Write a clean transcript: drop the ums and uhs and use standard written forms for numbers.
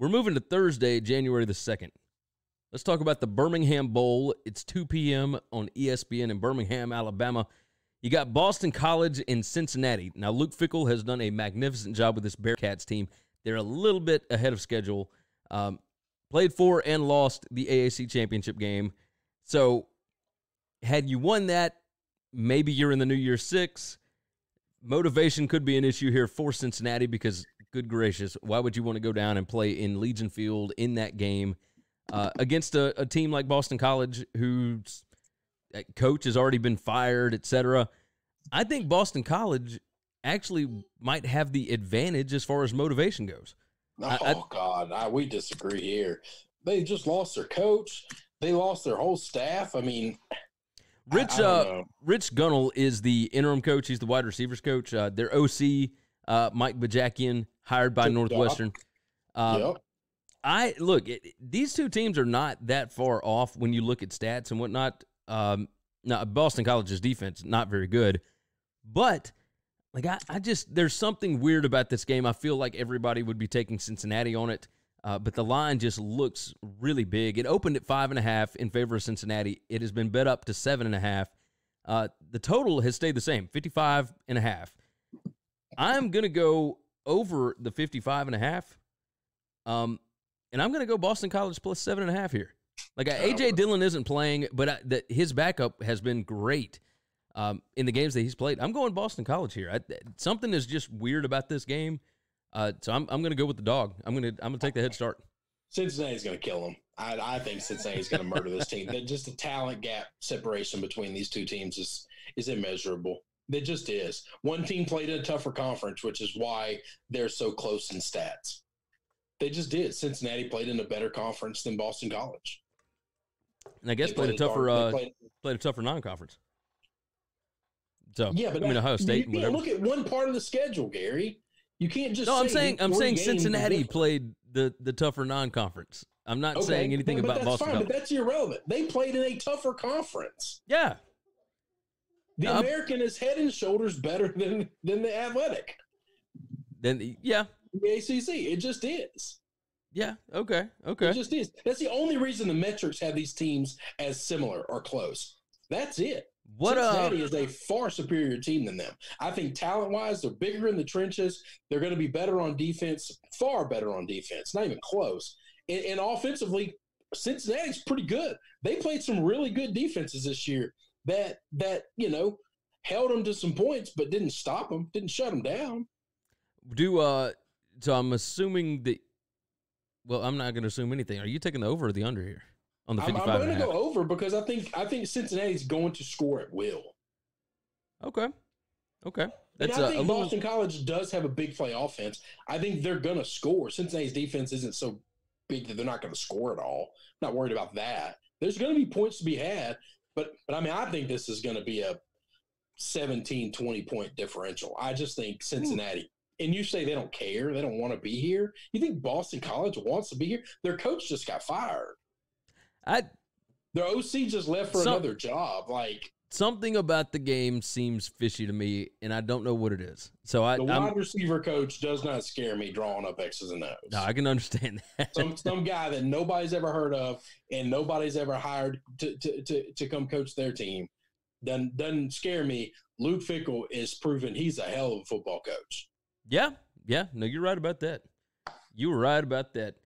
We're moving to Thursday, January the 2nd. Let's talk about the Birmingham Bowl. It's 2 p.m. on ESPN in Birmingham, Alabama. You got Boston College in Cincinnati. Now, Luke Fickell has done a magnificent job with this Bearcats team. They're a little bit ahead of schedule. Played for and lost the AAC championship game. So, had you won that, maybe you're in the New Year Six. Motivation could be an issue here for Cincinnati because, good gracious, why would you want to go down and play in Legion Field in that game against a team like Boston College who's coach has already been fired, etc.? I think Boston College actually might have the advantage as far as motivation goes. We disagree here. They just lost their coach. They lost their whole staff. I mean, Rich Gunnell is the interim coach. He's the wide receivers coach. Their OC, Mike Bajakian, hired by Northwestern. Yep. These two teams are not that far off when you look at stats and whatnot. Now, Boston College's defense, not very good. But, there's something weird about this game. I feel like everybody would be taking Cincinnati on it, but the line just looks really big. It opened at 5.5 in favor of Cincinnati. It has been bet up to 7.5. The total has stayed the same, 55.5. I'm going to go over the 55.5, and I'm going to go Boston College plus 7.5 here. AJ Dillon isn't playing, but his backup has been great in the games that he's played. I'm going Boston College here. Something is just weird about this game, so I'm going to go with the dog. I'm gonna take the head start. Cincinnati's going to kill him. I think Cincinnati's going to murder this team. Just the talent gap separation between these two teams is immeasurable. It just is. One team played a tougher conference, which is why they're so close in stats. They just did. Cincinnati played in a better conference than Boston College. And I guess played a tougher non-conference. So, yeah, but Ohio State. You can't look at one part of the schedule, Gary. You can't just. No, I'm saying Cincinnati played the tougher non-conference. I'm not saying anything about Boston College. But that's irrelevant. They played in a tougher conference. Yeah. The American is head and shoulders better than the Athletic. The ACC. It just is. Yeah, okay. It just is. That's the only reason the metrics have these teams as similar or close. That's it. Cincinnati is a far superior team than them. I think talent-wise, they're bigger in the trenches. They're going to be better on defense, far better on defense, not even close. And offensively, Cincinnati's pretty good. They played some really good defenses this year that held them to some points but didn't stop them, didn't shut them down. So I'm assuming that – well, I'm not going to assume anything. Are you taking the over or the under here on the 55? I'm going to go over because I think Cincinnati's going to score at will. Okay. I think Boston College does have a big play offense. I think they're going to score. Cincinnati's defense isn't so big that they're not going to score at all. I'm not worried about that. There's going to be points to be had, but I think this is going to be a 17, 20-point differential. I just think Cincinnati – and you say they don't care, they don't want to be here. You think Boston College wants to be here? Their coach just got fired. Their OC just left for another job. Something about the game seems fishy to me, and I don't know what it is. So the wide receiver coach does not scare me drawing up X's and O's. No, I can understand that. Some guy that nobody's ever heard of and nobody's ever hired to come coach their team doesn't scare me. Luke Fickell is proven he's a hell of a football coach. Yeah. No, you're right about that.